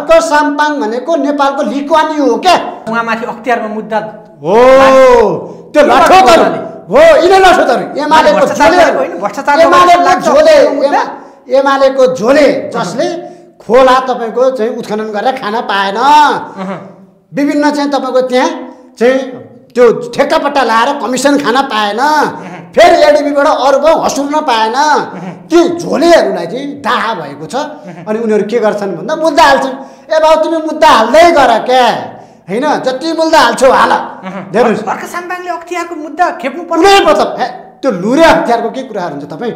हर्क साम्पाङ भनेको नेपालको Lee Kuan हो के उहाँमाथि अख्तियारमा मुद्दा हो त्यो लठोतर हो इने लठोतर एमालेको झोले एमालेको झोले जसले खोला तपाईको चाहिँ उत्खनन गरेर खान पाएन विभिन्न चाहिँ तपाईको त्यहाँ चाहिँ त्यो ठेक्कापट्टा लाएर कमिसन खान पाएन फेरि एडीबीबाट अरुको हसुर्न पाएन ती झोलेहरुलाई चाहिँ दाह भएको छ अनि उनीहरु के गर्छन् भन्दा मुद्दा हाल्छन् ए बाउ तिमी मुद्दा हाल्दै गर के हैन जति मुद्दा हाल्छौ हाल हेर्नुस् हर्क साम्पाङले अख्तियारको मुद्दा खेप्नु पर्छ कुनै मतलब त्यो लुरे अख्तियारको के कुरा हुन्छ तपाई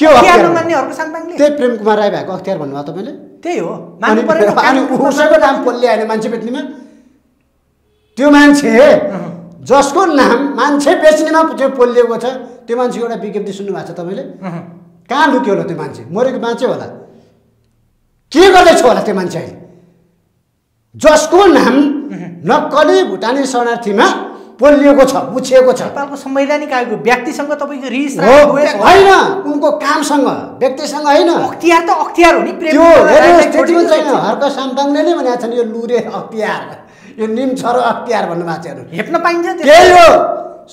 के अख्तियार मान्ने हर्क साम्पाङले त्यही प्रेम कुमार राई भएको अख्तियार भन्नुभयो तपाईले त्यही हो मान्नु पर्यो अनि उसको नाम पोल्ले आएन मान्छे बेच्नेमा त्यो मान्छे जसको नाम मान्छे बेच्नेमा त्यो पोलिएको छ त्यो मान्छे एउटा विज्ञप्ति सुन्नु भएको छ तपाईले कहाँ लुक्यो होला त्यो मान्छे मरेको मान्छे होला के गर्दै छ होला त्यो मान्छे जसको नाम नक्कली भुटानी शरणार्थीमा पोलिएको छ मुछिएको छ नेपालको संवैधानिक आयोगको व्यक्तिसँग तपाईको रिस होइन उनको कामसँग व्यक्तिसँग होइन अख्तियार त अख्तियार हो नि प्रेम त्यो स्टेटमेन्ट छैन हर्क साम्पाङले नै भनेको छन् यो लुरे अख्तियार यो निम छ र अख्तियार भन्नु मान्छेहरु हेप्न पाइन्छ त्यही हो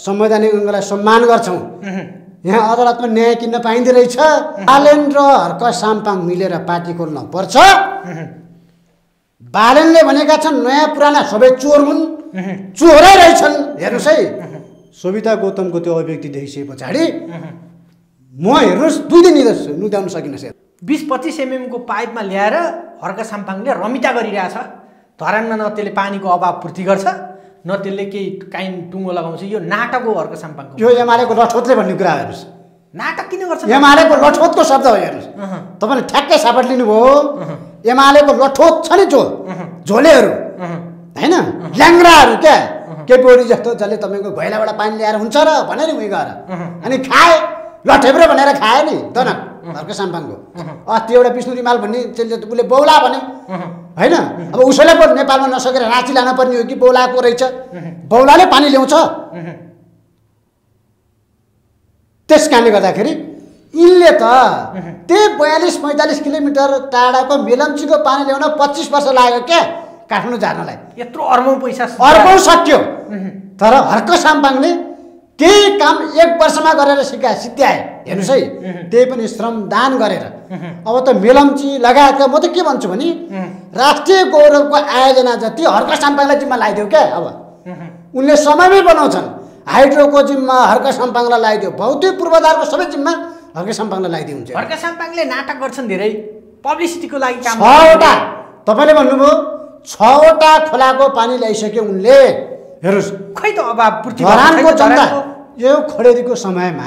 संवैधानिक अंगलाई सम्मान गर्छौं यहाँ अदालतमा न्याय किन्न पाइँदै रहेछ बालेन र हर्क साम्पाङ मिलेर पार्टी खोल्न पर्छ बालेनले भनेका छन् नयाँ पुराना सबै चोर हुन् चोरै रहेछन् हेर्नुस् है सोभिता गौतमको त्यो अभिव्यक्ति देखिसकेपछि म हेर्नुस् दुई दिन हिँड्छु नुदाउन सकिन सर 20-25 mm को पाइपमा ल्याएर हर्क साम्पाङले रमिता गरिरहेछ धरानमा न त्यसले पानीको अभाव पूर्ति गर्छ न त्यसले केही काइन टुङ्गो लगाउँछ यो नाटक हो हर्क साम्पाङको यो एमालेको लठोतले भन्ने कुरा हेर्नुस् नाटक किन गर्छ एमालेको लठोतको शब्द हो हेर्नुस् तपाईले ठ्याक्कै सापट लिनुभयो एमालेको लठोत छ नि जो झोलेहरु हैन ल्याङ्ग्राहरु के केपोरी जस्तो जसले तपाईको घैलाबाट पानी ल्याएर हुन्छ र भनेर उही गएर अनि खाए लठेब्रे भनेर खाए नि दन हर्क साम्पाङको अस्ति एउटा विष्णु रिमाल भन्ने त्यसले उले बौला भने हैन अब उसले पनि नेपालमा नसकेर राची लान पर्ने हो कि बौलाको रहेछ बौलाले पानी ल्याउँछ त्यसकारणले गर्दाखेरि इनले त त्यही 42-45 किलोमिटर टाढाको मेलम्चीको पानी ल्याउन 25 वर्ष लाग्यो के काठमाडौँ जानलाई यत्रो अर्बौं पैसा अर्बौं सक्यो तर हर्क साम्पाङले त्यही काम 1 वर्षमा गरेर सिद्ध्याए हेर्नुस् है त्यही पनि श्रमदान गरेर अब त मेलम्ची लगायतका म त के भन्छु भने राष्ट्रिय गौरवको आयोजना जति हर्क साम्पाङलाई जिम्मा लाइदियो के अब उनले समयमै बनाउँछन् हाइड्रोको जिम्मा हर्क साम्पाङलाई लाइदियो भौतिक पूर्वाधारको सबै जिम्मा हर्क साम्पाङलाई लाइदियो हुन्छ हर्क साम्पाङले नाटक गर्छन् धेरै पब्लिसिटीको लागि काम 6 वटा तपाईले भन्नुभयो 6 वटा खोलाको पानी ल्याइसके उनले हेर्नुस् खै त अभाव पूर्ति धरानको जनता यो खडेरीको समयमा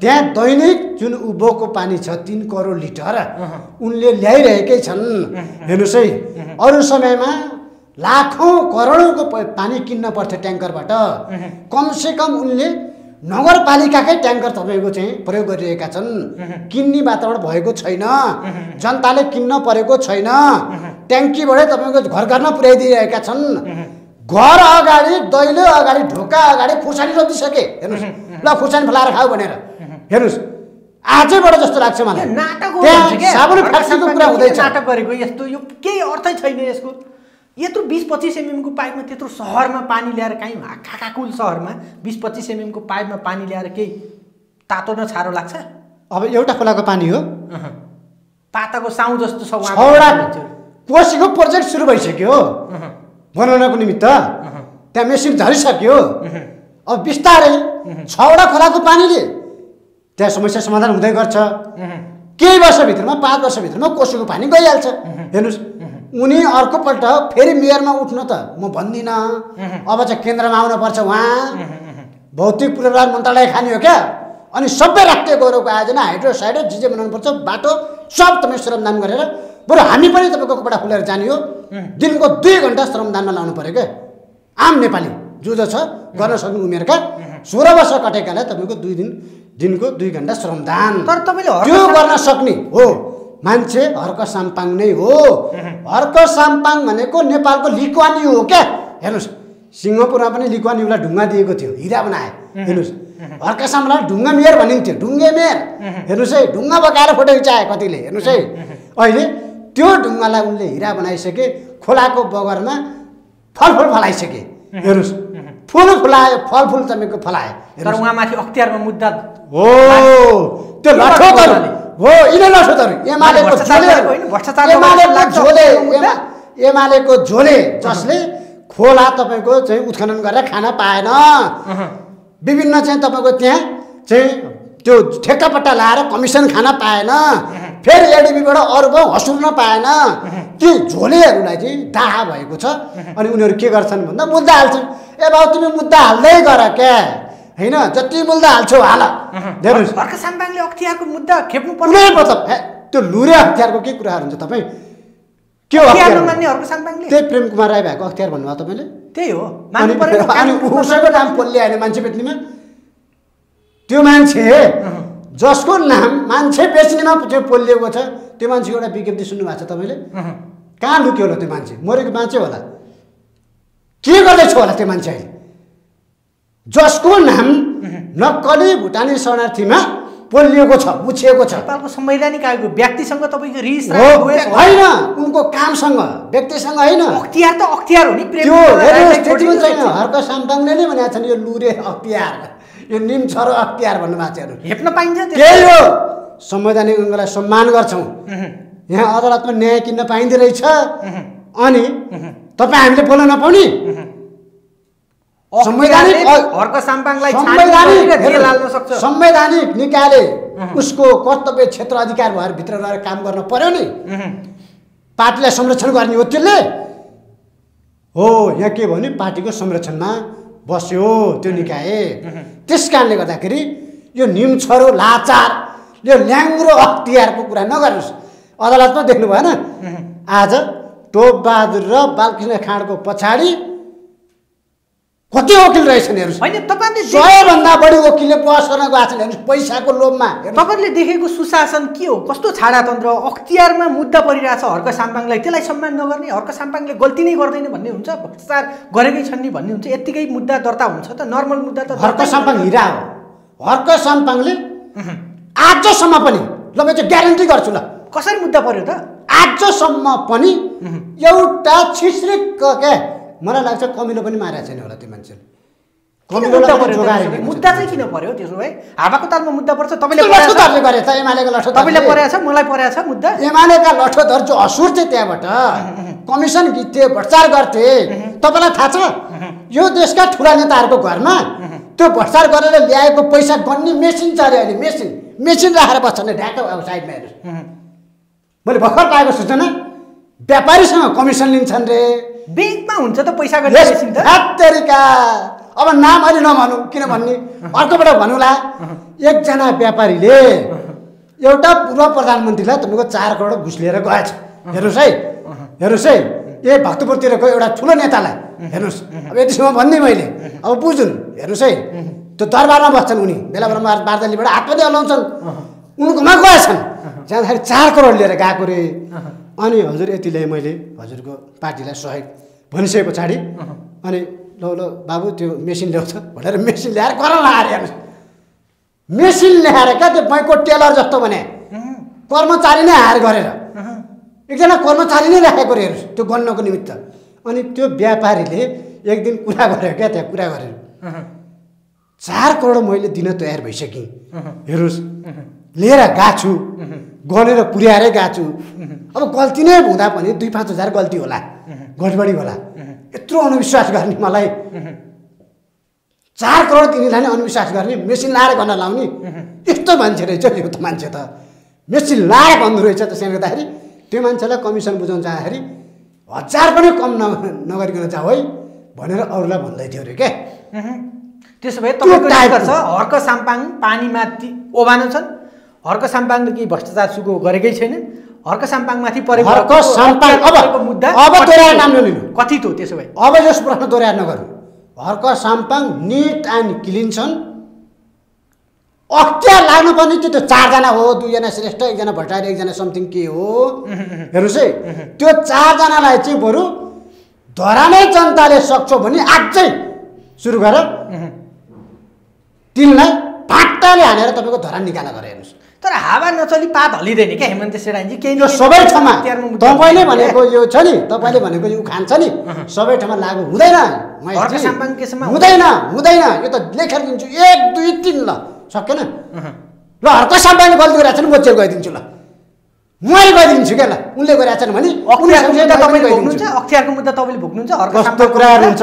त्यहाँ दैनिक जुन उबोको पानी छ 3 करोड लिटर उनले ल्याइरहेकै छन् हेर्नुस् है अरु समयमा लाखौं करोडको पानी किन्न पर्थ्यो ट्यांकरबाट कमसेकम उनले नगरपालिकाकै ट्यांकर तपाईको चाहिँ प्रयोग गरिरहेका छन् किन्ने वातावरण भएको छैन जनताले किन्न परेको छैन ट्यांकीबाटै तपाईको घर घरमा पुर्याइदिरहेका छन् घर अगाडि दैलो अगाडि ढोका अगाडि खुर्सानी रोपिसके हेर्नुस् ल खुर्सानी फलाएर खाऊ भनेर हेर्नुस् आजैबाट जस्तो लाग्छ मलाई नाटक हो के साबुन फ्याक्सीको कुरा हुँदैछ नाटक गरेको यस्तो यो केही अर्थै छैन यसको यत्रो 20-25 mm को पाइपमा त्यत्रो शहरमा पानी ल्याएर काहीँ खाकाकुल शहरमा 20-25 mm को पाइपमा पानी ल्याएर केही तातो न छारो लाग्छ अब एउटा खोलाको पानी हो पाताको साउ जस्तो छ वहाँ कोसीको प्रोजेक्ट सुरु भइसक्यो बनाउनको निमित्त त्यहाँ मेसिन झरिसक्यो अब बिस्तारै 6 वटा खोलाको पानीले त्यहाँ समस्या समाधान हुँदै गर्छ केही वर्षभित्रमा 5 वर्षभित्रमा कोसीको पानी गइहाल्छ हेर्नुस् उनी अर्को पल्ट फेरि मेयरमा उठ्न त म भन्दिन अब चाहिँ केन्द्रमा आउन पर्छ वहाँ भौतिक पूर्वाधार मन्त्रालय खाने हो क्या अनि सबै राष्ट्रिय गौरवको आयोजना हाइड्रो साइडो जिजे बनाउनु पर्छ बाटो सब तपाईं श्रमदान गरेर बरु हामी पनि तपाईको कपडा खुलेर जाने हो दिनको 2 घण्टा श्रमदानमा लाउनु पर्यो के आम नेपाली जो जो छ गर्न सक्ने उमेरका 16 वर्ष कटेकाले तपाईको 2 घण्टा श्रमदान तर तपाईले त्यो गर्न सक्ने हो मान्छे हर्क साम्पाङ नै हो हर्क साम्पाङ भनेको नेपालको ली कुआन हो के हेर्नुस् सिंगापुरमा पनि ली कुआन युलाई ढुङ्गा दिएको थियो हिरा बनाए हेर्नुस् हर्क साम्पाङलाई ढुङ्गा मेयर भनिन्थ्यो ढुङ्गे मेयर हेर्नुस् है ढुङ्गा बगाएर फोटो खिचाए कतिले हेर्नुस् है अहिले त्यो ढुङ्गालाई उनले हिरा बनाइसके खोलाको बगरमा फलफुल फलाइसके हेर्नुस् फुल फुलायो फलफुल तमेको फलाए तर उहाँ माथि अख्तियारमा मुद्दा हो त्यो लठोतर हो इने लठोतर एमालेको झोले एमालेको झोले जसले खोला तपाईको चाहिँ उत्खनन गरेर खान पाएन विभिन्न चाहिँ तपाईको त्यहाँ चाहिँ त्यो ठेक्कापट्टा लाएर कमिसन खान पाएन फेरि एडीबीबाट अरु भयो हसुर्न पाएन ती झोलेहरुलाई चाहिँ दाह भएको छ अनि उनीहरु के गर्छन् भन्दा मुद्दा हाल्छन् ए बाउ तिमी मुद्दा हाल्दै गर के हैन जति मुद्दा हाल्छौ हाल हेर्नुस् हर्का साम्पाङले अख्तियारको मुद्दा खेप्नु पर्दैन मतलब त्यो लुरे अख्तियारको के कुराहरु हुन्छ तपाई के हो अख्तियार मान्ने हर्का साम्पाङले त्यही प्रेम कुमार राय भएको अख्तियार भन्नु भयो तपाईले त्यही हो मान्नु पर्दैन अनि उसैको नाम पोल्ले आएन मान्छे भेट्नेमा त्यो मान्छे जसको नाम मान्छे बेच्नेमा त्यो पोलिएको छ त्यो मान्छे एउटा विज्ञप्ति सुन्नु भएको छ तपाईले कहाँ लुक्यो होला त्यो मान्छे मरेको मान्छे होला के गर्दै छ होला त्यो मान्छे अहिले जसको नाम नक्कली भुटानी शरणार्थीमा पोलिएको छ मुछिएको छ नेपालको संवैधानिक आयोगको व्यक्तिसँग तपाईको रिस हैन उनको कामसँग व्यक्तिसँग हैन अख्तियार त अख्तियार हो नि प्रेम हर्का साम्पाङले नै भनेको छन् यो लुरे अख्तियार यो निम छरो अख्तियार भन्नु मान्छेहरु हेप्न पाइन्छ त्यही हो संवैधानिक अङ्गलाई सम्मान गर्छौं यहाँ अदालतमा न्याय किन्न पाइँदै रहेछ अनि तपाई हामीले बोल्न नपाउने संवैधानिक हर्का साम्पाङलाई संवैधानिक निकायले उसको कर्तव्य क्षेत्र अधिकार भएर भित्र रहेर काम गर्न पर्यो नि पार्टीलाई संरक्षण गर्ने हो त्यसले हो यहाँ के भन्यो पार्टीको संरक्षणमा बस्यो त्यो निकाय त्यसकारणले गर्दाखेरि यो निम्छरो लाचार यो ल्याङ्ग्रो अख्तियारको कुरा नगर्नुस् अदालतमा देख्नु भएन आज टोप बहादुर र बालकृष्ण खाँडको पछाडी कति वकिल रहेछन् हेर्नुस् हैन तपाईले 100 भन्दा बढी वकिलले बहस गर्न गएको छन् हेर्नुस् पैसाको लोभमा तपाईले देखेको सुशासन के हो कस्तो छाडातन्त्र अख्तियारमा मुद्दा परिरहेछ हर्का साम्पाङलाई त्यसलाई सम्मान नगर्ने हर्का साम्पाङले गल्ती नै गर्दैन भन्ने हुन्छ भ्रष्टाचार गरेकै छन् नि भन्ने हुन्छ यतिकै मुद्दा दर्ता हुन्छ त नर्मल मुद्दा त हर्का साम्पाङ हिरा हो हर्का साम्पाङले आजसम्म पनि ल म चाहिँ ग्यारेन्टी गर्छु ल कसरी मुद्दा पर्यो त आजसम्म पनि एउटा छिस्रिक के मलाई लाग्छ कमिलो पनि मारेको छैन होला त्यो मान्छेले कमिलो मुद्दा चाहिँ किन पर्यो त्यसो भए हावाको तालमा मुद्दा पर्छ तपाईले लठोधरले गरे त एमालेको लठोधर तपाईले परेछ मलाई परेछ मुद्दा एमालेका लठोधर जो असुर चाहिँ त्यहाँबाट कमिसन गिते भ्रष्टाचार गर्थे तपाईलाई थाहा छ यो देशका ठूला नेताहरूको घरमा त्यो भ्रष्टाचार गरेर ल्याएको पैसा गन्ने मेसिन छ रे अहिले मेसिन मेसिन राखेर बस्छन् ढाका साइडमा हेर्नुस् मैले भर्खर पाएको सूचना व्यापारीसँग कमिसन लिन्छन् रे बैंकमा हुन्छ त पैसा गर्ने मेसिन त तरिका अब नाम अलि नभनु किन भन्ने अर्कोबाट भन्नुला एकजना व्यापारीले एउटा पूर्व प्रधानमन्त्रीलाई तपाईको 4 करोड घुस लिएर गएछ हेर्नुस् है ए भक्तपुरतिरको एउटा ठूलो नेतालाई हेर्नुस् अब यतिसम्म भन्ने मैले अब बुझ्नु हेर्नुस् है त्यो दरबारमा बस्छन् उनी बेलाबरमा बार्दलीबाट हातपति हल्लाउँछन् उनीकोमा गएछन् जाँदाखेरि 4 करोड लिएर गएको रे अनि हजुर यतिले मैले हजुरको पार्टीलाई सहयोग भनिसके पछाडी अनि ल ल बाबु त्यो मेसिन ल्याउँछ भनेर मेसिन ल्याएर गर्न लाएर हेर्नुस् मेसिन ल्याएर क्या त्यो बैको टेलर जस्तो भने कर्मचारी नै हायर गरेर एकजना कर्मचारी नै राखेको हेर्नुस् त्यो गन्नको निमित्त अनि त्यो व्यापारीले एक दिन कुरा गर्यो क्या त्यहाँ कुरा गरेर 4 करोड मैले दिन तयार भइसकेँ हेर्नुस् लिएर गएको छु गनेर पुर्याएरै गएको छु अब गल्ती नै हुँदा पनि 2-5 हजार गल्ती होला गडबडी होला यत्रो अनुविश्वास गर्ने मलाई 4 करोड दिनेलाई नै अनुविश्वास गर्ने मेसिन लाएर गर्न लाउने यस्तो मान्छे रहेछ यो त मान्छे त मेसिन लाएर भन्नु रहेछ त्यसले गर्दाखेरि त्यो मान्छेलाई कमिसन बुझाउन जाँदाखेरि 1000 पनि कम नगरिकन जाऊ है भनेर अरूलाई भन्दै थियो अरे के त्यसो भए तपाईको के गर्छ हर्का साम्पाङ पानीमा ओबानो छन् हर्का साम्पाङले के भ्रष्टाचार सुको गरेकै छैन हर्का साम्पाङमाथि परेको हर्का साम्पाङ अब मुद्दा अब दोहोऱ्याएर नाम नलिनु कति हो त्यसो भए अब यस प्रश्न दोहोऱ्याएर नगर्नु Harka Sampang neat and clean छन् अख्तियार लाग्नु पर्ने त्यो 4 जना हो 2 जना श्रेष्ठ 1 जना भट्टारी 1 जना समथिङ के हो हेर्नुस् है त्यो 4 जनालाई चाहिँ बरु धरानै जनताले सक्छौ भने आजै सुरु गरेर तिनलाई फाट्टाले हानेर तपाईको धरान निकाला गरे हेर्नुस् तर हावा नचली पात हलिदैन के हेमन्त सेनाजी के यो सबै ठाउँमा तपाईले भनेको यो छ नि तपाईले भनेको यो खान्छ नि सबै ठाउँमा लागु हुँदैन हर्का साम्पाङ केसमा हुँदैन हुँदैन यो त लेखेर दिन्छु 1 2 3 ल सकेन ल हर्का साम्पाङले गल्ती गरेछ नि म चेक गरिदिन्छु ल मैले गरिदिन्छु के ल उनले गरेछ भने उनीहरुको मुद्दा तपाईले भोग्नुहुन्छ अख्तियारको मुद्दा तपाईले भोग्नुहुन्छ हर्का साम्पाङको कुरा हुन्छ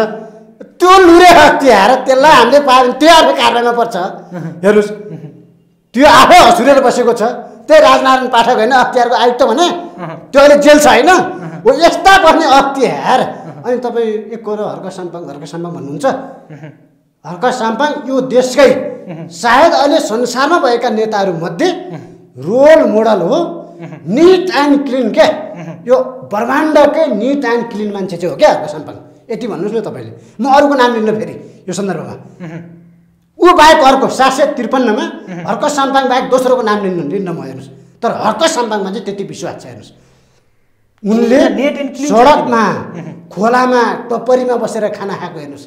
त्यो लुरे अख्तियार त्यसलाई हामीले त्यहाँको कारणमा पर्छ हेर्नुस् त्यो आफै हसुरेर बसेको छ त्यही राजनारायण पाठक हैन अख्तियारको आयुक्त भने त्यो अहिले जेल छ हैन हो यस्ता बस्ने अख्तियार अनि तपाई एकको हर्का साम्पाङ भन्नुहुन्छ हर्का साम्पाङ यो देशकै सायद अहिले संसारमा भएका नेताहरू मध्ये रोल मोडल हो नीट एन्ड क्लीन के यो ब्रह्माण्डकै नीट एन्ड क्लीन मान्छे चाहिँ हो के हर्का साम्पाङ यति भन्नुस् न तपाईले म अरुको नाम लिन्न फेरि यो सन्दर्भमा ऊ बाहेक अर्को 753 मा हर्का साम्पाङ बाहेक दोस्रोको नाम लिन्न म हेर्नुस् तर हर्का साम्पाङमा चाहिँ त्यति विश्वास छ हेर्नुस् उनले सडकमा खोलामा टपरीमा बसेर खाना खाएको हेर्नुस्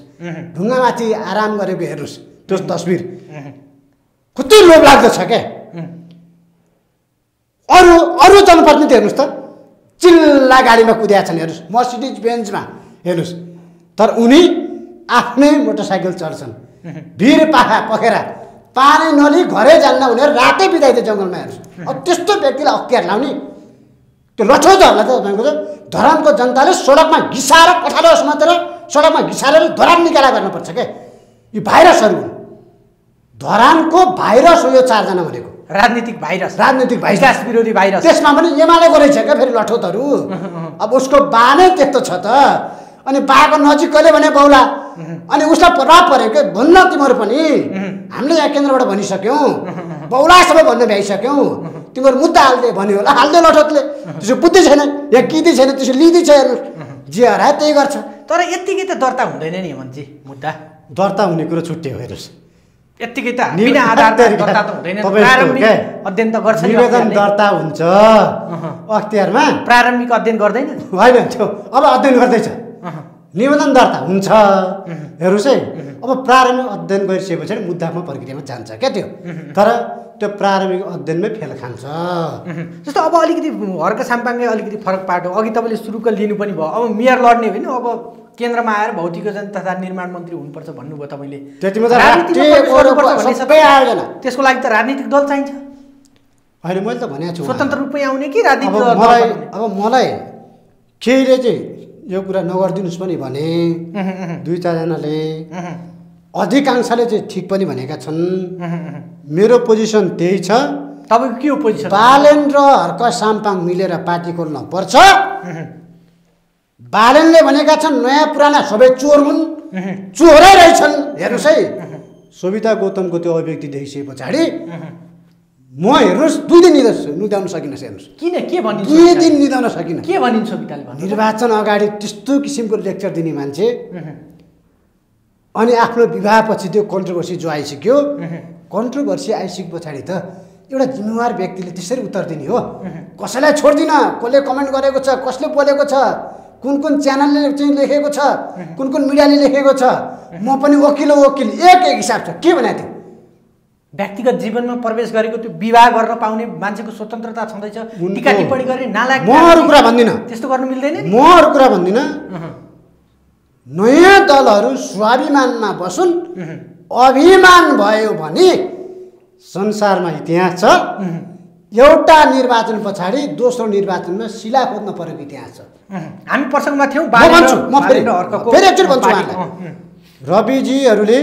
ढुङ्गामाथि आराम गरेको हेर्नुस् त्यो तस्बिर कति लोभ लाग्दछ के अरु अरु जनप्रतिनिधि हेर्नुस् त चिल्ला गाडीमा कुद्या छन् हेर्नुस् मर्सिडिज बेन्जमा हेर्नुस् तर उनी आफ्नै मोटरसाइकल चढ्छन् वीर पाखा पखेरा पानी नली घरै जान्न भनेर रातै बिताइदिए जंगलमा हेर्नुस् अब त्यस्तो व्यक्तिलाई अख्तियार लाउने त्यो लठौजहरुलाई त भन्नुको धरानको जनताले सडकमा घिसाएर कठालो समातेर सडकमा घिसाएर धरान निकाला गर्नुपर्छ के यो भाइरसहरु हो धरानको भाइरस हो यो चारजना भनेको राजनीतिक भाइरस विरोधी भाइरस त्यसमा पनि एमाले गरेछ के फेरि लठौतहरु अब उसको बानै त्यस्तो छ त अनि बाको नजिक कले भने बौला अनि उसले प्रभाव पर्यो के भन्न तिम्रो पनि हामीले यहाँ केन्द्रबाट भनिसक्यौं बौला सबै भन्न भ्याइसक्यौं तिम्रो मुद्दा हाल्दै भन्यो होला हाल्दै लठोतले त्यसो बुद्धि छैन या किदी छैन त्यसो लिदी छैन जे हराए त्यही गर्छ तर यतिकै त दर्ता हुँदैन नि भन्जी मुद्दा दर्ता हुने कुरा छुट्टै हो हेर्नुस् यतिकै त बिना आधारमा दर्ता त हुँदैन प्रारम्भिक अध्ययन त गर्छ निवेदन दर्ता हुन्छ अख्तियारमा प्रारम्भिक अध्ययन गर्दैन होइन त्यो अब अध्ययन गर्दैछ निवेदन दर्ता हुन्छ हेर्नुस् है अब प्रारम्भिक अध्ययन गरिसकेपछि मुद्दामा प्रक्रियामा जान्छ के त्यो तर त्यो प्रारम्भिक अध्ययनमै फेल खान्छ जस्तो अब अलिकति हर्का साम्पाङले अलिकति फरक पाटो अघि तपाईले सुरुको लिनु पनि भयो अब मेयर लड्ने होइन अब केन्द्रमा आएर भौतिकजन तथा निर्माण मन्त्री हुनुपर्छ भन्नुभयो तपाईले त्यतिमा त राजनीतिक सबै आयोजना त्यसको लागि त राजनीतिक दल चाहिन्छ हैन मैले त भनेको छु स्वतन्त्र रुपमै आउने कि राजनीतिक दल अब मलाई केहीले चाहिँ यो कुरा नगर्दिनुस् पनि भने दुई चार जनाले अधिकांशले चाहिँ ठीक पनि भनेका छन् मेरो पोजिसन त्यही छ तपाईको के हो पोजिसन बालेन र हर्का साम्पाङ मिलेर पार्टी खोल्न पर्छ बालेनले भनेका छन् नयाँ पुराना सबै चोर हुन् चोरै रहेछन् हेर्नुस् है सोभिता गौतमको त्यो अभिव्यक्ति देखिसकेपछि म हेर्नुस् 2 दिन निदाउन सकिन हेर्नुस् किन के भनिन्छ 2 दिन निदाउन सकिन के भनिन्छ सोभिताले भन्छ निर्वाचन अगाडि त्यस्तो किसिमको लेक्चर दिने मान्छे अनि आफ्नो विवाहपछि त्यो कन्ट्रोभर्सी जो आइसक्यो कन्ट्रोभर्सी आइसकेपछि त एउटा जिम्मेवार व्यक्तिले त्यसरी उत्तर दिने हो कसैलाई छोड्दिन कसले कमेन्ट गरेको छ कसले बोलेको छ कुन कुन च्यानलले चाहिँ लेखेको छ कुन कुन मिडियाले लेखेको छ म पनि वकिल एक एक हिसाब छ के भने त्यो व्यक्तिगत जीवनमा प्रवेश गरेको त्यो विवाह गर्न पाउने मान्छेको स्वतन्त्रता छँदैछ टीका टिप्पणी गरे नालायक म अरु कुरा भन्दिन त्यस्तो गर्न मिल्दैन नि म अरु कुरा भन्दिन नयाँ दलहरु स्वाभिमानमा बसुन् अभिमान भयो भने संसारमा इतिहास छ एउटा निर्वाचन पछाडी दोस्रो निर्वाचनमा शिला खोज्न परेको इतिहास छ हामी प्रसंगमा थियौ रविजीहरुले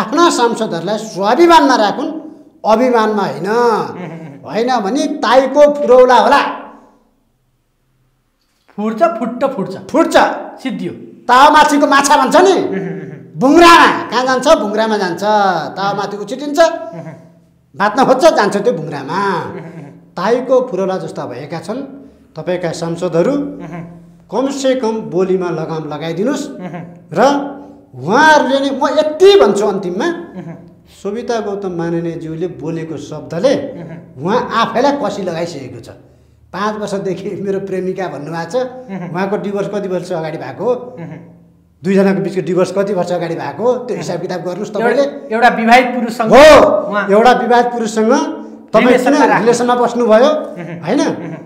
आफ्ना सांसदहरुलाई स्वाभिमानमा राखुन् अभिमानमा हैन हैन भने ताईको फुरौला होला फुट्छ फुट्छ सिद्धियो तावामाथिको माछा भन्छ नि बुङरामा कहाँ जान्छ बुङरामा जान्छ तावामाथि उछिटिन्छ बात नखोज्छ जान्छ त्यो बुङरामा ताईको फुरौला जस्ता भएका छन् तपाईका सांसदहरु कमसेकम बोलीमा लगाम लगाइदिनुस् र उहाँहरुले नि म यति भन्छु अन्तिममा सोभिता गौतम माननीयज्यूले बोलेको शब्दले उहाँ आफैलाई कसी लगाइसकेको छ 5 वर्षदेखि मेरो प्रेमिका भन्नुभएको छ उहाँको डिभोर्स कति वर्ष अगाडि भएको दुई जनाको बीचको डिभोर्स कति वर्ष अगाडि भएको त्यो हिसाब किताब गर्नुस् तपाईले एउटा विवाहित पुरुषसँग रिलेसनमा बस्नु भयो हैन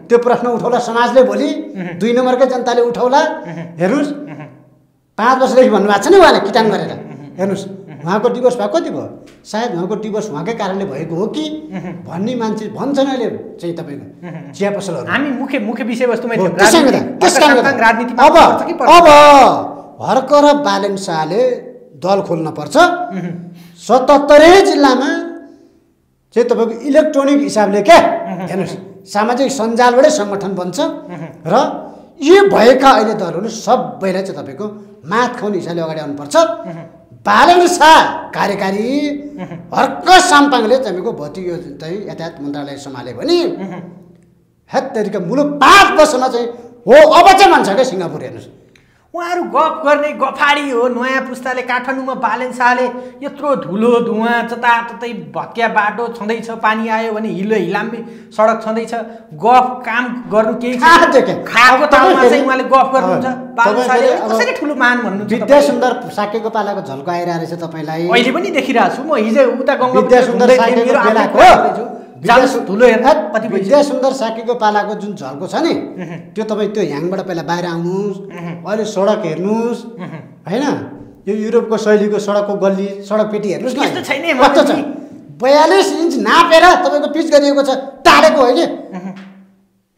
त्यो प्रश्न उठाउला समाजले भोलि दुई नम्बरकै जनताले उठाउला हेर्नुस् ५ वर्षदेखि भन्नु भएको छ नि उहाँले किटान गरेर हेर्नुस् उहाँको डिभोर्स भएको कति भयो सायद उहाँको डिभोर्स उहाँकै कारणले भएको हो कि भन्ने मान्छे भन्छन् अहिले चाहिँ तपाईको चिया पसलहरु हामी मुख्य मुख्य विषयवस्तुमै राजनीतिमा अब हर्क र बालेन शाहले दल खोल्न पर्छ ७७ जिल्लामा चाहिँ तपाईको इलेक्ट्रोनिक हिसाबले के हेर्नुस् सामाजिक सञ्जालबाटै संगठन बन्छ र यो भएका अहिले दलहरु सबैलाई चाहिँ तपाईको माथ खाउने हिसाबले अगाडि आउनु पर्छ बालेन शाह कार्यकारी हर्क साम्पाङले तपाईको भौतिक यो चाहिँ यातायात मन्त्रालय सम्हाल्यो भने हत तरिका मुलुक ५ वर्षमा चाहिँ हो अब चाहिँ मान्छ के सिङ्गापुर हेर्नुस् उहाँहरु गफ गर्ने गफाडी हो नयाँ पुस्ताले काठमाडौँमा बालेन शाहले यत्रो धुलो धुवा जताततै भक्या बाटो छँदैछ पानी आयो भने हिलो हिलाम्बी सडक छँदैछ गफ काम गर्नु केही छैन खाएको ठाउँमा चाहिँ उहाँले गफ गर्नुहुन्छ बालेन शाहले कसरी ठुलो मान भन्नुहुन्छ विद्या सुन्दर साकेको पालाको झल्को आइरहेछ तपाईलाई अहिले पनि देखिरहेछु म हिजो उता गंगा विद्या सुन्दर साकेको बेलाको जालसु धुलो हेर्न कति विद्या सुन्दर साकेको पालाको जुन झल्को छ नि त्यो तपाई त्यो ह्याङबाट पहिला बाहिर आउनुस् अहिले सडक हेर्नुस् हैन यो युरोपको शैलीको सडकको गल्ली सडक पेटी हेर्नुस् न त्यस्तो छैन म त ४२ इन्च नापेर तपाईको पिच गरिएको छ टालेको हो के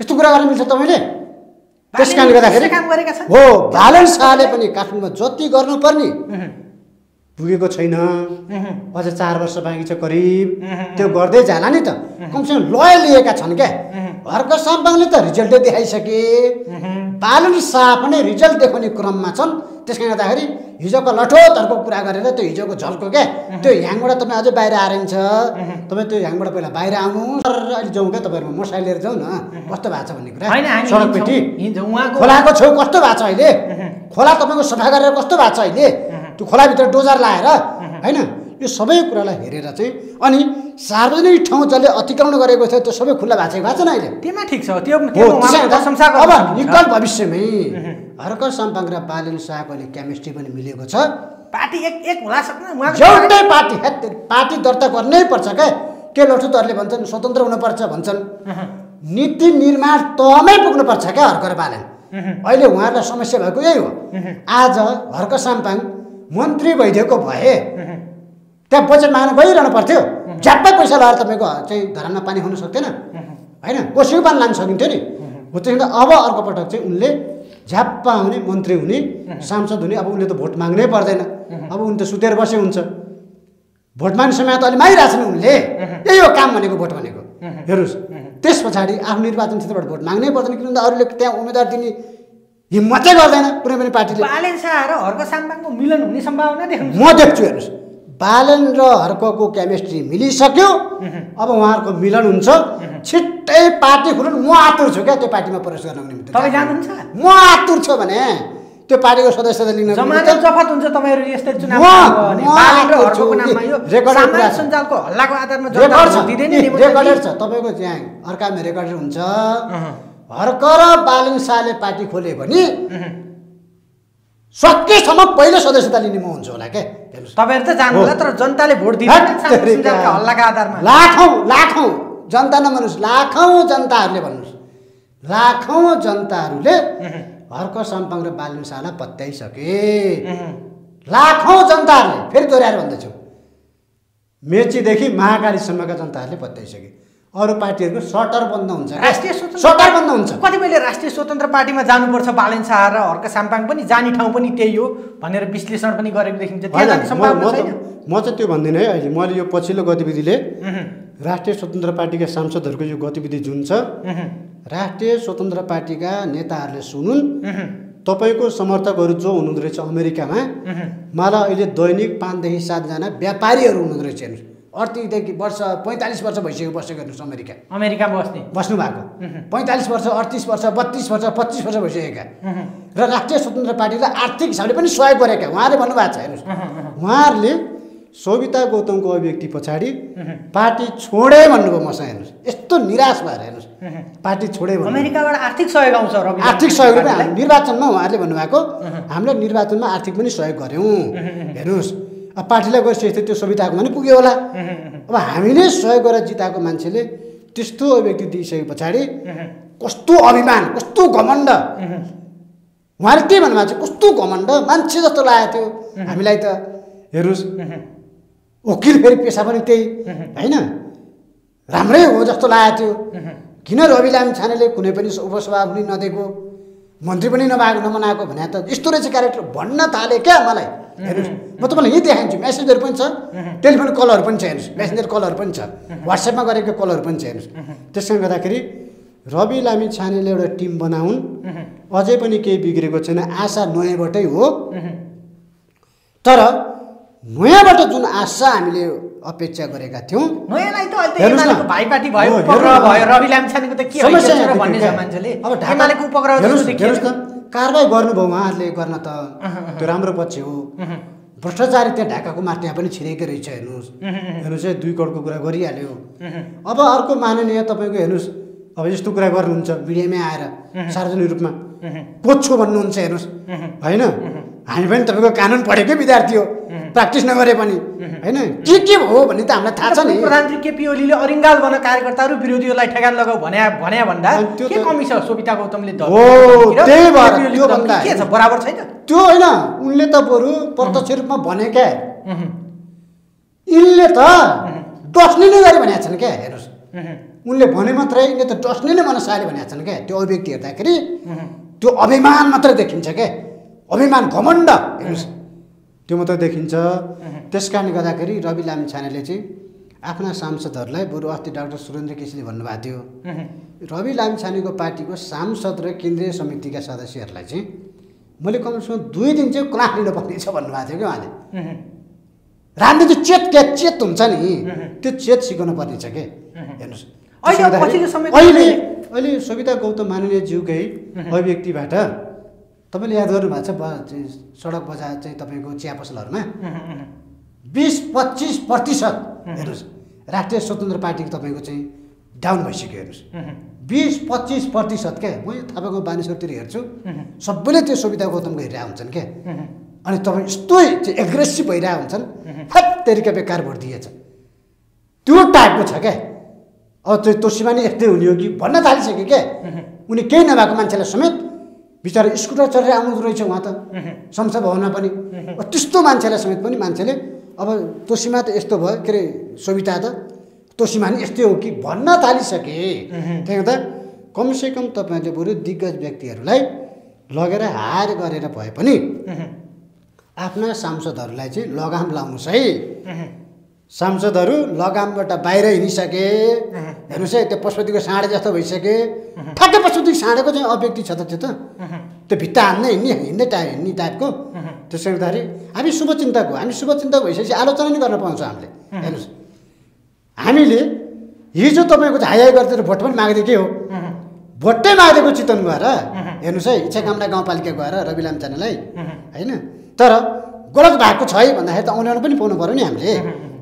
यस्तो कुरा गर्न मिल्छ तपाईले त्यसकारणले गर्दाखेरि काम गरेका छन् हो बालेन शाहले पनि काठमाडौँमा जति गर्न पर्ने पुगेको छैन अझ ४ वर्ष बाँकी छ करिब त्यो गर्दै जाला नि त कमसेकम लय लिएका छन् के हर्क साम्पाङले त रिजल्ट देखाइसके बालेन शाह पनि रिजल्ट देखाउने क्रममा छन् त्यसकारण गर्दाखेरि हिजोको लठोतरको कुरा गरेर त्यो हिजोको झल्को के त्यो ह्याङबाट तपाई अझै बाहिर आइरहन्छ तपाई त्यो ह्याङबाट पहिला बाहिर आउनु अलि जाउँ के तपाईहरु मोसाइ लिएर जाउँ न कस्तो भएको छ भन्ने कुरा सडक पेटी खोलाको छेउ कस्तो भएको छ अहिले खोला तपाईको सफा गरेर कस्तो भएको छ अहिले त्यो खोला भित्र डोजर लाएर हैन यो सबै कुरालाई हेरेर चाहिँ अनि सार्वजनिक ठाउँ जसले अतिक्रमण गरेको छ त्यो सबै खुल्ला भएको छैन अहिले त्यमा ठीक छ त्यो उहाँको प्रशंसा गर्छ अब निकट भविष्यमै हर्क साम्पाङ र बालेन शाहको अहिले केमिस्ट्री पनि मिलेको छ पार्टी एक एक हुन सक्दैन उहाँको एउटै पार्टी पार्टी दर्ता गर्नै पर्छ के लठुतहरूले भन्छन् स्वतन्त्र हुन पर्छ भन्छन् नीति निर्माण तहमै पुग्नु पर्छ के हर्क र बालेन अहिले उहाँहरुलाई समस्या भएको यही हो आज हर्क साम्पाङ मन्त्री भइदिएको भए त्यहाँ बजेट माग्न गइरहनु पर्थ्यो झ्याप्पै पैसा लगाएर तपाईको चाहिँ धरानमा पानी हुन सक्दैन हैन कोसिउ पनि लान सकिन्थ्यो नि हो त्यसले अब अर्को पटक चाहिँ उनले झ्याप्पा हुने मन्त्री हुने सांसद हुने अब उनले त भोट माग्नै पर्दैन अब उनी त सुतेर बसे हुन्छ भोट माग्ने समय त अलि मागिराछन् उनले यही हो काम भनेको भोट भनेको हेर्नुस् त्यसपछि आफ्नो निर्वाचन क्षेत्रबाट भोट माग्नै पर्दैन किनभने अरूले त्यहाँ उम्मेदवार दिने हिम्मतै गर्दैन कुनै पनि पार्टीले बालेन शाह र हर्क साम्पाङको मिलन हुने सम्भावना देख्छु म देख्छु हेर्नुस् बालेन र हर्कको केमिस्ट्री मिलिसक्यो अब उहाँहरुको मिलन हुन्छ छिट्टै पार्टी खुल्नु म आतुर छु के त्यो पार्टीमा प्रवेश गर्न निमित्त तपाई जानुहुन्छ म आतुर छु भने त्यो पार्टीको सदस्यता लिन जमात जफत हुन्छ तपाईहरु यस्तै चुनाव गर्ने बालेन र हर्कको नाममा यो सामाजिक सञ्जालको हल्लाको आधारमा जनताले दिदैन नि रेकर्डर छ तपाईको चाहिँ अर्कामा रेकर्डर हुन्छ हर्क र बालेन शाहले पार्टी खोले भने सकेसम्म पहिलो सदस्यता लिने म हुन्छु होला के तपाईहरु त जानु होला तर जनताले भोट दिइरहेको छ हल्लाका आधारमा लाखौं जनता नमनुस् लाखौं जनताहरुले हर्क साम्पाङ र बालेन शाहलाई पत्याइसके लाखौं जनताहरुले फेरि दोहोर्याएर भन्दैछु मेचीदेखि महाकालीसम्मका जनताहरुले पत्याइसके अरु पार्टीहरुको सटर बन्द हुन्छ सटर बन्द हुन्छ कतिबेला राष्ट्रिय स्वतन्त्र पार्टीमा जानुपर्छ बालेन शाह र हर्क साम्पाङ पनि जाने ठाउँ पनि त्यही हो भनेर विश्लेषण पनि गरेको देखिन्छ त्यहाँ जाने सम्भावना छैन म चाहिँ त्यो भन्दिन है अहिले मैले यो पछिल्लो गतिविधिले राष्ट्रिय स्वतन्त्र पार्टीका सांसदहरुको यो गतिविधि जुन छ राष्ट्रिय स्वतन्त्र पार्टीका नेताहरुले सुनुन् तपाईको समर्थकहरु जो हुनुहुँदो रहेछ अमेरिकामा मलाई अहिले दैनिक ५ देखि ७ जना व्यापारीहरु हुनुहुँदो रहेछ हेर्नुस् 38 देखि वर्ष 45 वर्ष भइसक्यो बसेको हेर्नुस् अमेरिका बस्नु भएको 45 वर्ष 38 वर्ष 32 वर्ष 25 वर्ष भइसकेका र राष्ट्रिय स्वतन्त्र पार्टीले आर्थिक हिसाबले पनि सहयोग गरेका उहाँले भन्नुभएको छ हेर्नुस् उहाँहरूले सोभिता गौतमको अभिव्यक्ति पछाडि पार्टी छोडे भन्नुभयो मसँग हेर्नुस् यस्तो निराश भएर हेर्नुस् पार्टी छोडे भन्नु अमेरिकाबाट आर्थिक सहयोग आउँछ र आर्थिक सहयोग पनि निर्वाचनमा उहाँहरूले भन्नुभएको हामीले निर्वाचनमा आर्थिक पनि सहयोग गर्यौं हेर्नुस् पार्टीलाई गइसकेथ्यो त्यो सविताको भने पुग्यो होला। अब हामीले सहयोग गरेर जिताएको मान्छेले त्यस्तो अभिव्यक्ति दिइसके पछाडि कस्तो अभिमान, कस्तो घमण्ड, उहाँले के भन्नुभएको छ, कस्तो घमण्ड मान्छे जस्तो लाग्यो त्यो हामीलाई। त हेर्नुस् वकिल फेरि पेसा पनि त्यही हैन, राम्रै हो जस्तो लाग्यो त्यो। किन रवि लामिछानेले कुनै पनि उपसभा पनि नदिएको, मन्त्री पनि नभएको, नमनाएको भने त यस्तो रहेछ क्यारेक्टर भन्न थाले क्या मलाई। हेर्नुस् म तपाईलाई यही देखाउँछु, मेसेजहरु पनि छ, टेलिफोन कलहरु पनि छ, हेर्नुस् मेसेन्जर कलहरु पनि छ, व्हाट्सएपमा गरेको कलहरु पनि छ। हेर्नुस् त्यसैले गर्दाखेरि रवि लामिछानेले एउटा टिम बनाउन्, अझै पनि केही बिग्रेको छैन, आशा नयाँबाटै हो। तर नयाँबाट जुन आशा हामीले अपेक्षा गरेका थियौँ नयाँलाई त अहिले एमालेको भाइपाटी भयो, उपग्रह भयो, रवि लामिछानेको त के हो भन्ने छ मान्छेले। अब एमालेको उपग्रह कारबाही गर्नुभयो उहाँहरूले, गर्न त त्यो राम्रो पक्ष हो। भ्रष्टाचारी त्यहाँ ढाकाको माटि पनि छिरेकै रहेछ। हेर्नुहोस् हेर्नुहोस् है, 2 करोडको कुरा गरिहाल्यो। अब अर्को माननीय तपाईँको हेर्नुहोस्, अब यस्तो कुरा गर्नुहुन्छ मिडियामै आएर सार्वजनिक रूपमा, कोच्छु भन्नुहुन्छ। हेर्नुहोस् होइन, हामी पनि तपाईँको कानुन पढेकै विद्यार्थी हो, प्र्याक्टिस नगरे पनि हैन। के हो भन्ने त हामीलाई थाहा छ नि। प्रधानमन्त्री केपी ओलीले अरिङ्गाल बन कार्यकर्ताहरु विरोधीहरुलाई ठेगान लगाऊ भन्या भन्दा के कमी छ सोभिता गौतमले? त्यही भएर यो भन्दा के छ, बराबर छैन त्यो। हैन, उनले त बरु प्रत्यक्ष रूपमा भनेका, यिनले त डस्ने नै गरे भनेका छन् के। हेर्नुस् उनले भने मात्रै, यिनले त डस्ने नै मनसाले भनेका छन् के। त्यो अभिव्यक्ति हेर्दाखेरि त्यो अभिमान मात्र देखिन्छ के, अभिमान घमण्ड हेर्नुहोस् त्यो मात्रै देखिन्छ। त्यस कारणले गर्दाखेरि रवि लामिछानेले चाहिँ आफ्ना सांसदहरूलाई, बरु अस्ति डाक्टर सुरेन्द्र केसीले भन्नुभएको थियो रवि लामिछानेको पार्टीको सांसद र केन्द्रीय समितिका सदस्यहरूलाई चाहिँ मैले कमसेकम 2 दिन चाहिँ क्लास लिनुपर्ने छ भन्नुभएको थियो कि उहाँले। राजनीति चेत क्या चेत हुन्छ नि, त्यो चेत सिकाउनु पर्ने छ के। हेर्नुहोस् अहिले अहिले सोभिता गौतम माननीय ज्यूकै अभिव्यक्तिबाट तपाईँले याद गर्नुभएको छ सडक बजार चाहिँ तपाईँको चिया पसलहरूमा 20-25%, हेर्नुहोस् राष्ट्रिय स्वतन्त्र पार्टीको तपाईँको चाहिँ डाउन भइसक्यो। हेर्नुहोस् 20-25% क्या, म यो थापाको बानेश्वरतिर हेर्छु सबैले त्यो सोभिता गौतमको हेरिरहेको हुन्छन् क्या। अनि तपाईँ यस्तो एग्रेसिभ भइरहेको हुन्छन्, फट तरिका बेकार भोट दिएछ त्यो टाइपको छ क्या। अब त्यो तोसिमानी यस्तै हुने हो कि भन्न थालिसक्यो क्या। उनी केही नभएको मान्छेलाई समेत बिचारा स्कुटर चढेर आउँदो रहेछ उहाँ त संसद भवनमा पनि। त्यस्तो मान्छेलाई समेत पनि मान्छेले अब तोसीमा त यस्तो भयो के अरे सोभिता त तोसीमा नि यस्तै हो कि भन्न थालिसके। त्यही गर्दा कमसेकम तपाईँहरूले बरु दिग्गज व्यक्तिहरूलाई लगेर हार गरेर भए पनि आफ्ना सांसदहरूलाई चाहिँ लगाम लाउनुहोस् है। सांसदहरू लगामबाट बाहिर हिँडिसके। हेर्नुहोस् है त्यो पशुपतिको साँडे जस्तो भइसके, ठ्याक्कै पशुपति साँडेको चाहिँ अभिव्यक्ति छ त त्यो, त त्यो भित्ता हान्ने हिँड्ने टाइपको। त्यसै गर्दाखेरि हामी शुभचिन्तक हो, हामी शुभचिन्तक भइसकेपछि आलोचना नै गर्न पाउँछ हामीले। हेर्नुहोस् हामीले हिजो तपाईँको चाहिँ हाई गरिदिएर भोट पनि माग्दै के हो, भोटै मागेको चितवन गएर। हेर्नुहोस् है इच्छाकामना गाउँपालिका गएर रवि लामिछानेलाई होइन, तर गलत भएको छ है भन्दाखेरि त अनुहार पनि पाउनु पऱ्यो नि हामीले।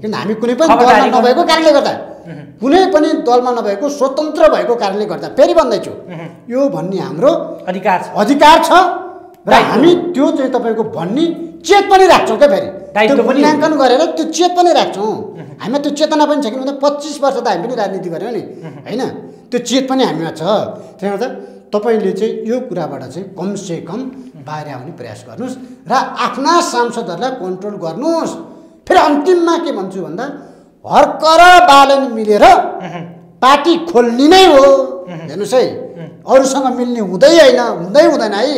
किन हामी कुनै पनि दलमा नभएको कारणले गर्दा, कुनै पनि दलमा नभएको स्वतन्त्र भएको कारणले गर्दा फेरि भन्दैछु यो भन्ने हाम्रो अधिकार छ र हामी त्यो चाहिँ तपाईँको भन्ने चेत पनि राख्छौँ क्या। फेरि त्यो मूल्याङ्कन गरेर त्यो चेत पनि राख्छौँ, हामीमा त्यो चेतना पनि छ। किन भन्दा 25 वर्ष त हामी पनि राजनीति गऱ्यौँ नि होइन, त्यो चेत पनि हामीमा छ। त्यही गर्दा तपाईँले चाहिँ यो कुराबाट चाहिँ कमसेकम बाहिर आउने प्रयास गर्नुहोस् र आफ्ना सांसदहरूलाई कन्ट्रोल गर्नुहोस्। फेरि अन्तिममा के भन्छु भन्दा हर्क र बालन मिलेर पार्टी खोल्ने नै हो। हेर्नुहोस् है अरूसँग मिल्ने हुँदैन है।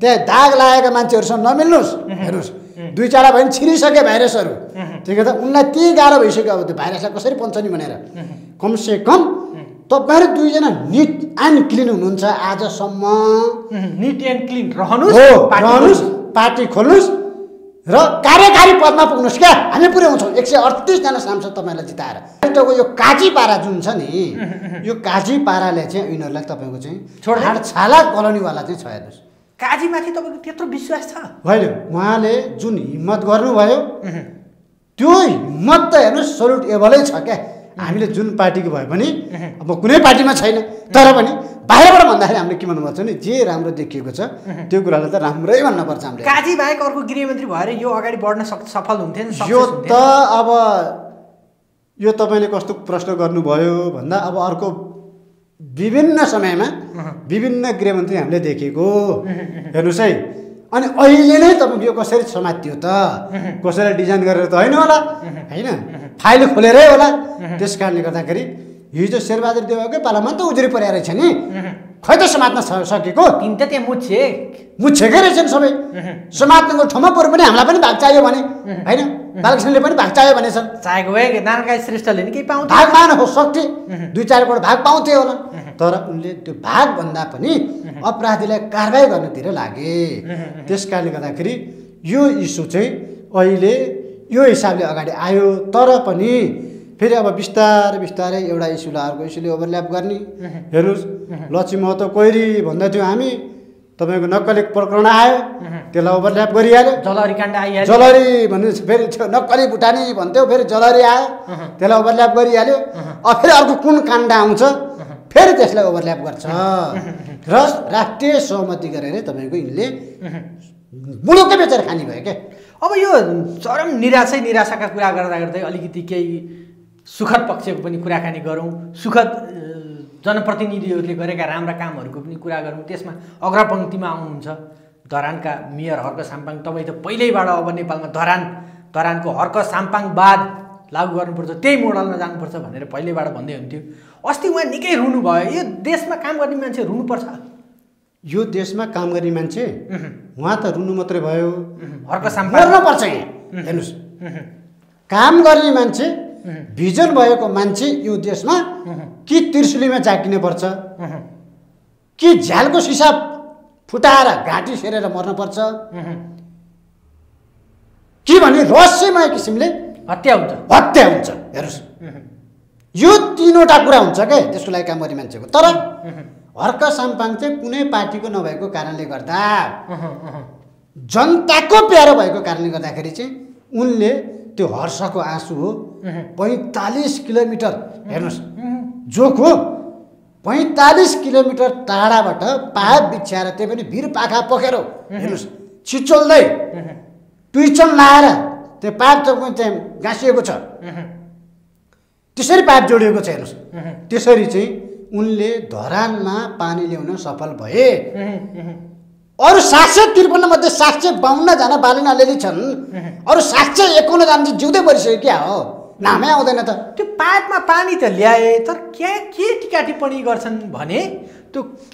त्यहाँ दाग लागेका मान्छेहरूसँग नमिल्नुहोस्। हेर्नुहोस् 2-4 भयो भने छिरिसके भाइरसहरू, त्यही गर्दा उनलाई त्यही गाह्रो भइसक्यो। अब त्यो भाइरसलाई कसरी पन्छनी भनेर कमसेकम तपाईँहरू 2जना निट एन्ड क्लिन हुनुहुन्छ आजसम्म, निट एन्ड क्लिन रहनुहोस्, पार्टी खोल्नुहोस् र कार्यकारी पदमा पुग्नुहोस् क्या। हामी पुर्याउँछौँ 138 जना सांसद तपाईँलाई जिताएर। तपाईँको यो काजी पारा जुन छ नि, यो काजी पाराले चाहिँ यिनीहरूलाई तपाईँको चाहिँ हाडछाला गलाउनेवाला चाहिँ छ। हेर्नुहोस् काजीमाथि तपाईँको त्यत्रो विश्वास छ होइन, उहाँले जुन हिम्मत गर्नुभयो त्यो हिम्मत त हेर्नुहोस् सल्युट एबलै छ क्या। हामीले जुन पार्टीको भए पनि अब कुनै पार्टीमा छैन तर पनि बाहिरबाट भन्दाखेरि हामीले के भन्नुपर्छ नि जे राम्रो देखिएको छ त्यो कुरालाई त राम्रै भन्न पर्छ हामीले। काजी बाहेक अर्को गृहमन्त्री भएर यो अगाडि बढ्न सफल हुन्थ्यो नि यो त। अब यो तपाईले कस्तो प्रश्न गर्नुभयो भन्दा अब अर्को विभिन्न समयमा विभिन्न गृहमन्त्री हामीले देखेको हेर्नुस् है। अनि अहिले नै तपाईको यो कसरी समात्यो त कसैले डिजाइन गरेर त हैन होला हैन फाइल खोलेरै होला। त्यसकारणले गर्दाखेरि हिजो शेरबहादुर देउवाकै पालामा त उजुरी परेको रहेछ नि खै त समात्न सकेको तिन त त्यहाँ मुछेकै रहेछन् सबै। समात्नको ठाउँमा पुर पनि हामीलाई पनि भाग चाहियो भने हैन बालकृष्णले पनि भाग चाहियो भनेछन् चाहेको भए नारायणका श्रेष्ठले नि के पाउँथे भाग मान्न हो सक्थे दुई चार पट भाग पाउँथे होला तर उनले त्यो भाग भन्दा पनि अपराधीलाई कारबाही गर्नतिर लागे। त्यसकारणले गर्दाखेरि यो इस्यु चाहिँ अहिले यो हिसाबले अगाडि आयो तर पनि फेरि अब बिस्तारै बिस्तारै एउटा इस्युलाई अर्को इस्युले ओभरल्याप गर्ने। हेर्नुहोस् लक्ष्मी महतो कोइरी भन्दै थियौँ हामी तपाईँको नक्कली प्रकरण आयो त्यसलाई ओभरल्याप गरिहाल्यो। जलहरी काण्ड आइहाल्यो जलहरी भन्नु फेरि त्यो नक्कली भुटानी भन्थ्यो फेरि जलहरी आयो त्यसलाई ओभरल्याप गरिहाल्यो। अब फेरि अर्को कुन काण्ड आउँछ फेरि त्यसलाई ओभरल्याप गर्छ र राष्ट्रिय सहमति गरेर तपाईँको यिनले मुलुकै बेचेर खाने भयो क्या। अब यो चरम निराशाका कुरा गर्दा गर्दै अलिकति केही सुखद पक्षको पनि कुराकानी गरौँ सुखद जनप्रतिनिधिहरूले गरेका राम्रा कामहरूको पनि कुरा गरौँ। त्यसमा अग्रपङ्क्तिमा आउनुहुन्छ धरानका मेयर हर्क साम्पाङ। तपाईँ त पहिल्यैबाट अब नेपालमा धरानको हर्क साम्पाङवाद लागू गर्नुपर्छ त्यही मोडलमा जानुपर्छ भनेर पहिल्यैबाट भन्दै हुन्थ्यो। अस्ति उहाँ निकै रुनु भयो। यो देशमा काम गर्ने मान्छे रुनुपर्छ? यो देशमा काम गर्ने मान्छे उहाँ त रुनु मात्रै भयो हर्क साम्पाङ गर्नुपर्छ। यहाँ हेर्नुहोस् काम गर्ने मान्छे भिजन भएको मान्छे यो देशमा कि त्रिशुलीमा झाकिनुपर्छ कि झ्यालको सिसा फुटाएर घाँटी सेरेर मर्नुपर्छ कि भने रहस्यमय किसिमले हत्या हुन्छ। हेर्नुहोस् यो तीनवटा कुरा हुन्छ के त्यसको लागि काम गर्ने मान्छेको। तर हर्क साम्पाङ चाहिँ कुनै पार्टीको नभएको कारणले गर्दा जनताको प्यारो भएको कारणले गर्दाखेरि चाहिँ उनले त्यो हर्षको आँसु हो 45 किलोमिटर हेर्नुहोस् जोक हो 45 किलोमिटर टाढाबाट पाप बिछ्याएर त्यही पनि भिर पाखा पोखेर हेर्नुहोस् छिचोल्दै टुइचन लाएर त्यो पाप चौक चाहिँ गाँसिएको छ त्यसरी पाप जोडिएको छ। हेर्नुहोस् त्यसरी चाहिँ उनले धरानमा पानी ल्याउन सफल भए। अरू 753 मध्ये 752 जना बालिन अलिअलि छन् अरू 751 जना चाहिँ जिउँदै मरिसक्यो क्या हो नामै आउँदैन त। त्यो पाइपमा पानी त ल्याए तर क्या के टिका टिप्पणी गर्छन् भने त्यो